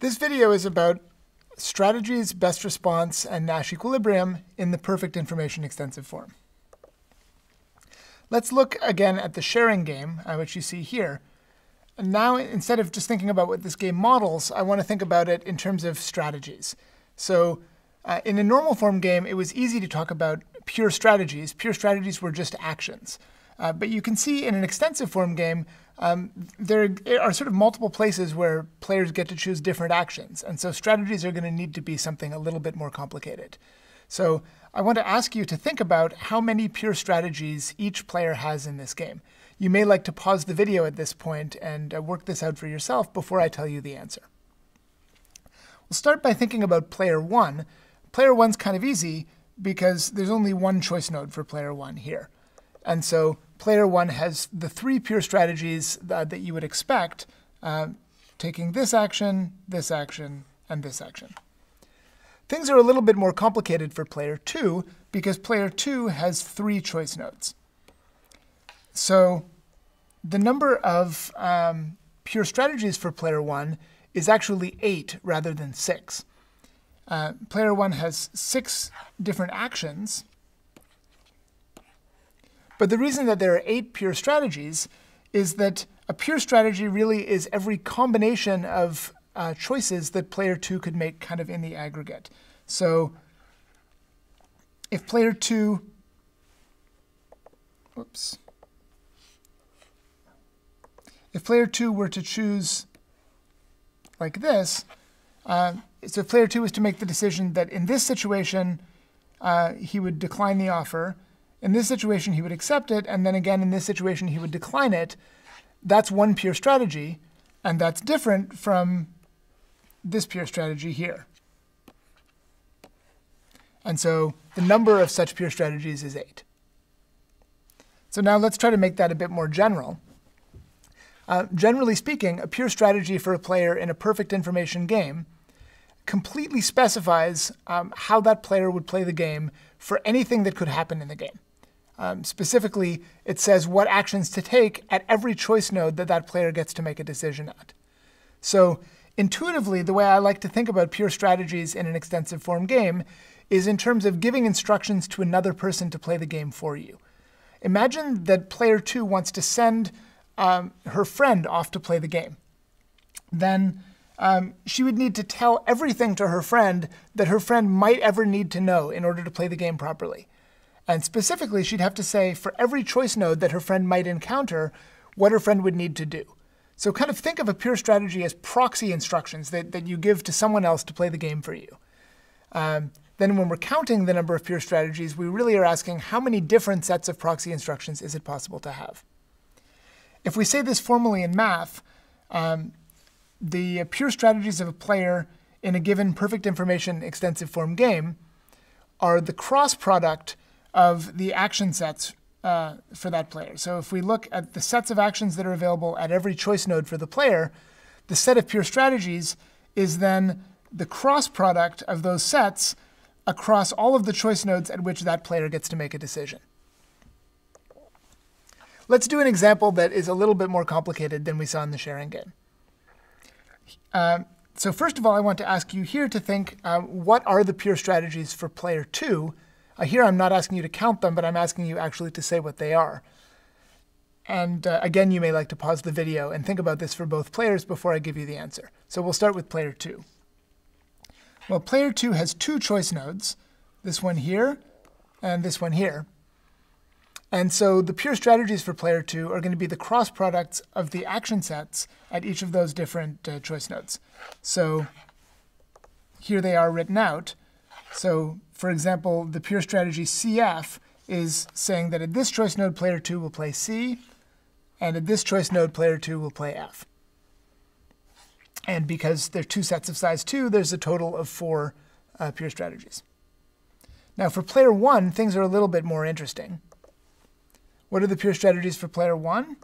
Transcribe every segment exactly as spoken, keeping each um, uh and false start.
This video is about strategies, best response, and Nash equilibrium in the perfect information extensive form. Let's look again at the sharing game, uh, which you see here. And now, instead of just thinking about what this game models, I want to think about it in terms of strategies. So uh, in a normal form game, it was easy to talk about pure strategies. Pure strategies were just actions. Uh, but you can see in an extensive form game, um, there are sort of multiple places where players get to choose different actions. And so strategies are going to need to be something a little bit more complicated. So I want to ask you to think about how many pure strategies each player has in this game. You may like to pause the video at this point and uh, work this out for yourself before I tell you the answer. We'll start by thinking about player one. Player one's kind of easy because there's only one choice node for player one here. And so player one has the three pure strategies that, that you would expect, uh, taking this action, this action, and this action. Things are a little bit more complicated for player two, because player two has three choice nodes. So the number of um, pure strategies for player one is actually eight rather than six. Uh, player one has six different actions. But the reason that there are eight pure strategies is that a pure strategy really is every combination of Uh, choices that player two could make kind of in the aggregate. So if player two, oops, if player two were to choose like this, uh, so if player two was to make the decision that in this situation uh, he would decline the offer, in this situation he would accept it, and then again in this situation he would decline it, that's one pure strategy, and that's different from this pure strategy here. And so the number of such pure strategies is eight. So now let's try to make that a bit more general. Uh, generally speaking, a pure strategy for a player in a perfect information game completely specifies um, how that player would play the game for anything that could happen in the game. Um, specifically, it says what actions to take at every choice node that that player gets to make a decision at. So intuitively, the way I like to think about pure strategies in an extensive form game is in terms of giving instructions to another person to play the game for you. Imagine that player two wants to send um, her friend off to play the game. Then um, she would need to tell everything to her friend that her friend might ever need to know in order to play the game properly. And specifically, she'd have to say for every choice node that her friend might encounter, what her friend would need to do. So kind of think of a pure strategy as proxy instructions that, that you give to someone else to play the game for you. Um, then when we're counting the number of pure strategies, we really are asking how many different sets of proxy instructions is it possible to have. If we say this formally in math, um, the pure strategies of a player in a given perfect information extensive form game are the cross product of the action sets uh, for that player. So if we look at the sets of actions that are available at every choice node for the player, the set of pure strategies is then the cross product of those sets across all of the choice nodes at which that player gets to make a decision. Let's do an example that is a little bit more complicated than we saw in the sharing game. Uh, so first of all, I want to ask you here to think, uh, what are the pure strategies for player two? Uh, here I'm not asking you to count them, but I'm asking you actually to say what they are. And uh, again, you may like to pause the video and think about this for both players before I give you the answer. So we'll start with player two. Well, player two has two choice nodes, this one here and this one here. And so the pure strategies for player two are going to be the cross products of the action sets at each of those different uh, choice nodes. So here they are written out. So for example, the pure strategy C F is saying that at this choice node, player two will play C, and at this choice node, player two will play F. And because they're two sets of size two, there's a total of four uh, pure strategies. Now for player one, things are a little bit more interesting. What are the pure strategies for player one?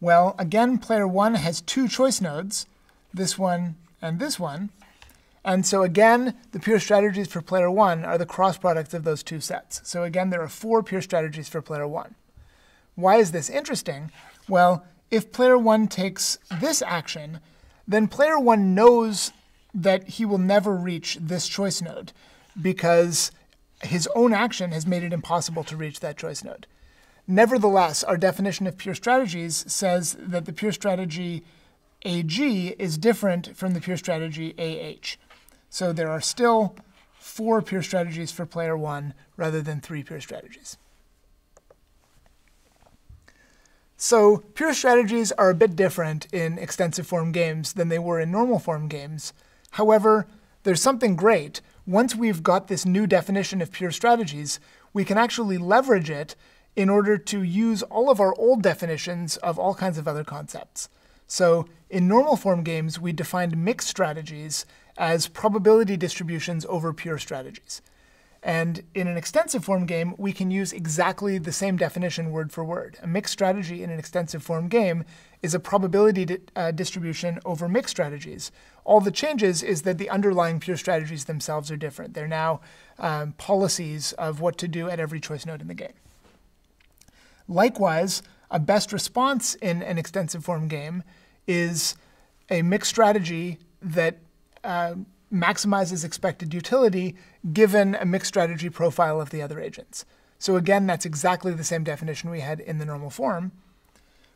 Well, again, player one has two choice nodes, this one and this one. And so again, the pure strategies for player one are the cross products of those two sets. So again, there are four pure strategies for player one. Why is this interesting? Well, if player one takes this action, then player one knows that he will never reach this choice node because his own action has made it impossible to reach that choice node. Nevertheless, our definition of pure strategies says that the pure strategy A G is different from the pure strategy A H. So there are still four pure strategies for player one rather than three pure strategies. So pure strategies are a bit different in extensive form games than they were in normal form games. However, there's something great. Once we've got this new definition of pure strategies, we can actually leverage it in order to use all of our old definitions of all kinds of other concepts. So in normal form games, we defined mixed strategies as probability distributions over pure strategies. And in an extensive form game, we can use exactly the same definition word for word. A mixed strategy in an extensive form game is a probability di uh, distribution over mixed strategies. All the changes is that the underlying pure strategies themselves are different. They're now um, policies of what to do at every choice node in the game. Likewise, a best response in an extensive form game is a mixed strategy that uh, maximizes expected utility given a mixed strategy profile of the other agents. So again, that's exactly the same definition we had in the normal form.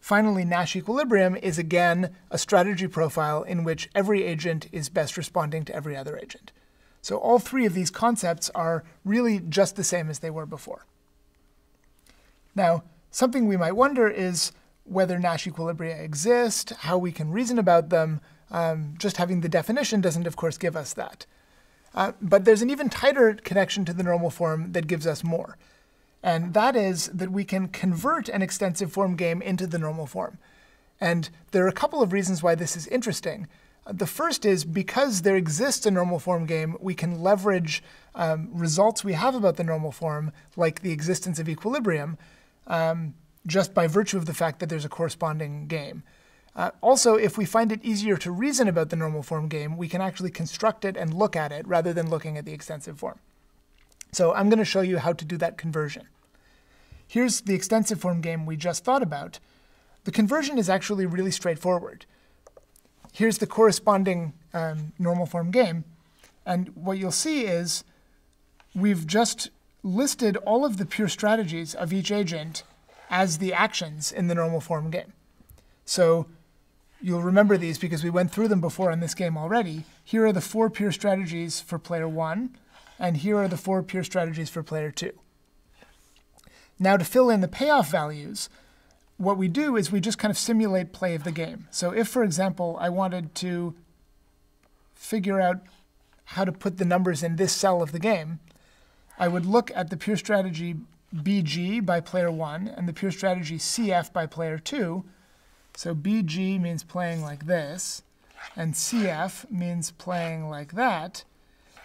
Finally, Nash equilibrium is again a strategy profile in which every agent is best responding to every other agent. So all three of these concepts are really just the same as they were before. Now, something we might wonder is whether Nash equilibria exist, how we can reason about them. Um, just having the definition doesn't, of course, give us that. Uh, but there's an even tighter connection to the normal form that gives us more. And that is that we can convert an extensive form game into the normal form. And there are a couple of reasons why this is interesting. Uh, the first is because there exists a normal form game, we can leverage um, results we have about the normal form, like the existence of equilibrium, um, just by virtue of the fact that there's a corresponding game. Uh, also, if we find it easier to reason about the normal form game, we can actually construct it and look at it rather than looking at the extensive form. So I'm going to show you how to do that conversion. Here's the extensive form game we just thought about. The conversion is actually really straightforward. Here's the corresponding um, normal form game. And what you'll see is we've just listed all of the pure strategies of each agent as the actions in the normal form game. So you'll remember these because we went through them before in this game already. Here are the four pure strategies for player one, and here are the four pure strategies for player two. Now to fill in the payoff values, what we do is we just kind of simulate play of the game. So if, for example, I wanted to figure out how to put the numbers in this cell of the game, I would look at the pure strategy B G by player one and the pure strategy C F by player two. So B G means playing like this, and C F means playing like that.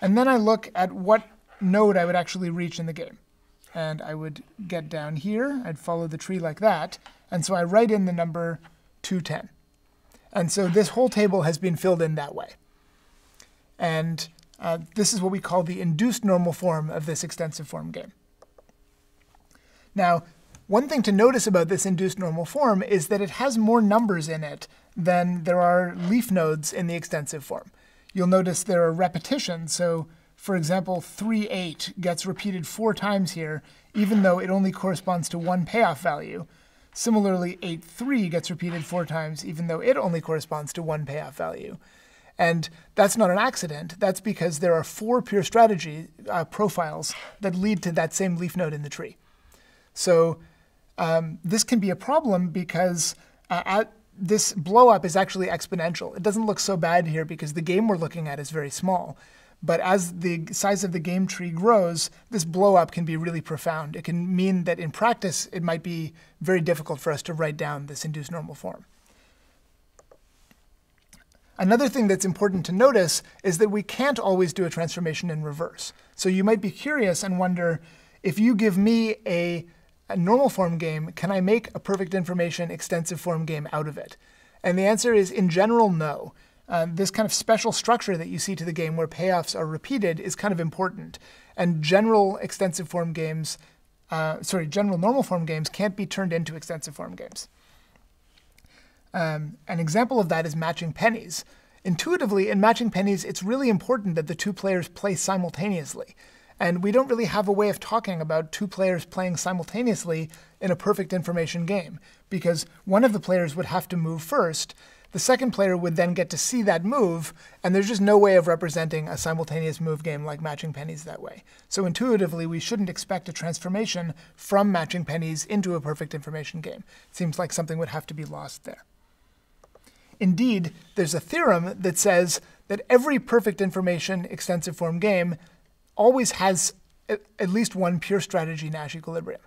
And then I look at what node I would actually reach in the game. And I would get down here. I'd follow the tree like that. And so I write in the number two ten. And so this whole table has been filled in that way. And uh, this is what we call the induced normal form of this extensive form game. Now, one thing to notice about this induced normal form is that it has more numbers in it than there are leaf nodes in the extensive form. You'll notice there are repetitions. So for example, three eight gets repeated four times here, even though it only corresponds to one payoff value. Similarly, eight three gets repeated four times, even though it only corresponds to one payoff value. And that's not an accident. That's because there are four pure strategy uh, profiles that lead to that same leaf node in the tree. So Um, this can be a problem because uh, at this blow up is actually exponential. It doesn't look so bad here because the game we're looking at is very small. But as the size of the game tree grows, this blow up can be really profound. It can mean that in practice, it might be very difficult for us to write down this induced normal form. Another thing that's important to notice is that we can't always do a transformation in reverse. So you might be curious and wonder, if you give me a A normal form game, can I make a perfect information extensive form game out of it? And the answer is, in general, no. Uh, this kind of special structure that you see to the game where payoffs are repeated is kind of important. And general extensive form games, uh, sorry, general normal form games can't be turned into extensive form games. Um, an example of that is matching pennies. Intuitively, in matching pennies, it's really important that the two players play simultaneously. And we don't really have a way of talking about two players playing simultaneously in a perfect information game, because one of the players would have to move first, the second player would then get to see that move, and there's just no way of representing a simultaneous move game like matching pennies that way. So intuitively, we shouldn't expect a transformation from matching pennies into a perfect information game. It seems like something would have to be lost there. Indeed, there's a theorem that says that every perfect information extensive form game always has at least one pure strategy Nash equilibrium.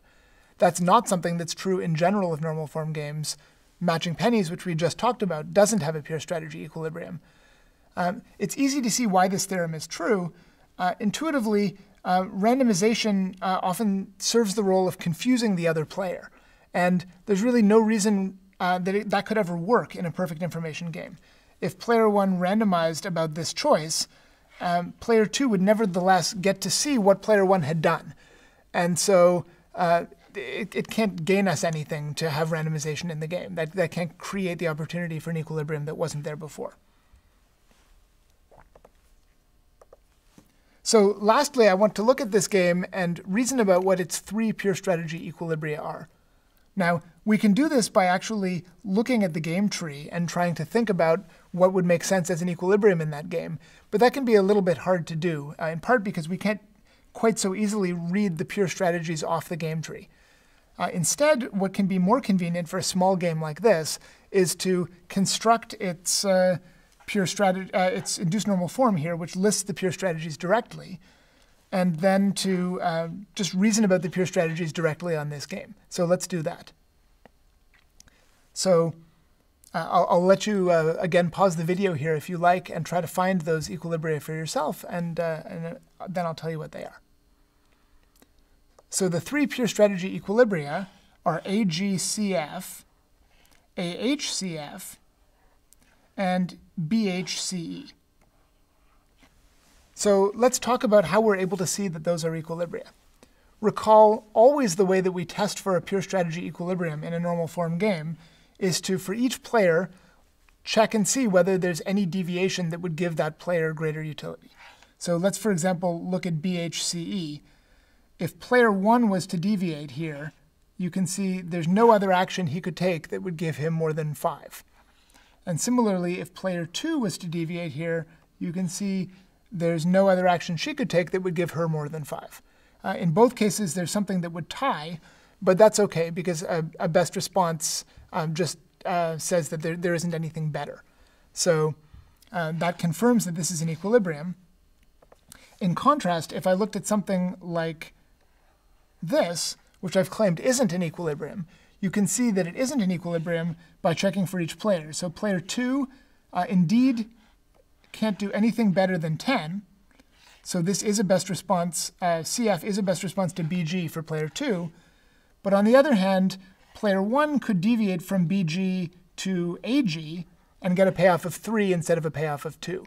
That's not something that's true in general of normal form games. Matching pennies, which we just talked about, doesn't have a pure strategy equilibrium. Um, it's easy to see why this theorem is true. Uh, intuitively, uh, randomization uh, often serves the role of confusing the other player. And there's really no reason uh, that it, that could ever work in a perfect information game. If player one randomized about this choice, Um, player two would nevertheless get to see what player one had done. And so uh, it, it can't gain us anything to have randomization in the game. That, that can't create the opportunity for an equilibrium that wasn't there before. So lastly, I want to look at this game and reason about what its three pure strategy equilibria are. Now, we can do this by actually looking at the game tree and trying to think about what would make sense as an equilibrium in that game. But that can be a little bit hard to do, uh, in part because we can't quite so easily read the pure strategies off the game tree. Uh, instead, what can be more convenient for a small game like this is to construct its uh, pure strategy, uh, its induced normal form here, which lists the pure strategies directly, and then to uh, just reason about the pure strategies directly on this game. So let's do that. So uh, I'll, I'll let you, uh, again, pause the video here if you like and try to find those equilibria for yourself, and, uh, and then I'll tell you what they are. So the three pure strategy equilibria are A G C F, A H C F, and B H C E. So let's talk about how we're able to see that those are equilibria. Recall, always the way that we test for a pure strategy equilibrium in a normal form game is to, for each player, check and see whether there's any deviation that would give that player greater utility. So let's, for example, look at B H C E. If player one was to deviate here, you can see there's no other action he could take that would give him more than five. And similarly, if player two was to deviate here, you can see there's no other action she could take that would give her more than five. Uh, in both cases, there's something that would tie, but that's OK, because a, a best response um, just uh, says that there, there isn't anything better. So uh, that confirms that this is an equilibrium. In contrast, if I looked at something like this, which I've claimed isn't an equilibrium, you can see that it isn't an equilibrium by checking for each player. So player two, uh, indeed, can't do anything better than ten. So this is a best response. Uh, C F is a best response to B G for player two. But on the other hand, player one could deviate from B G to A G and get a payoff of three instead of a payoff of two.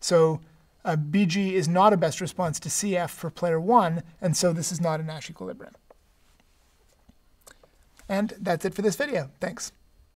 So uh, B G is not a best response to C F for player one, and so this is not a Nash equilibrium. And that's it for this video. Thanks.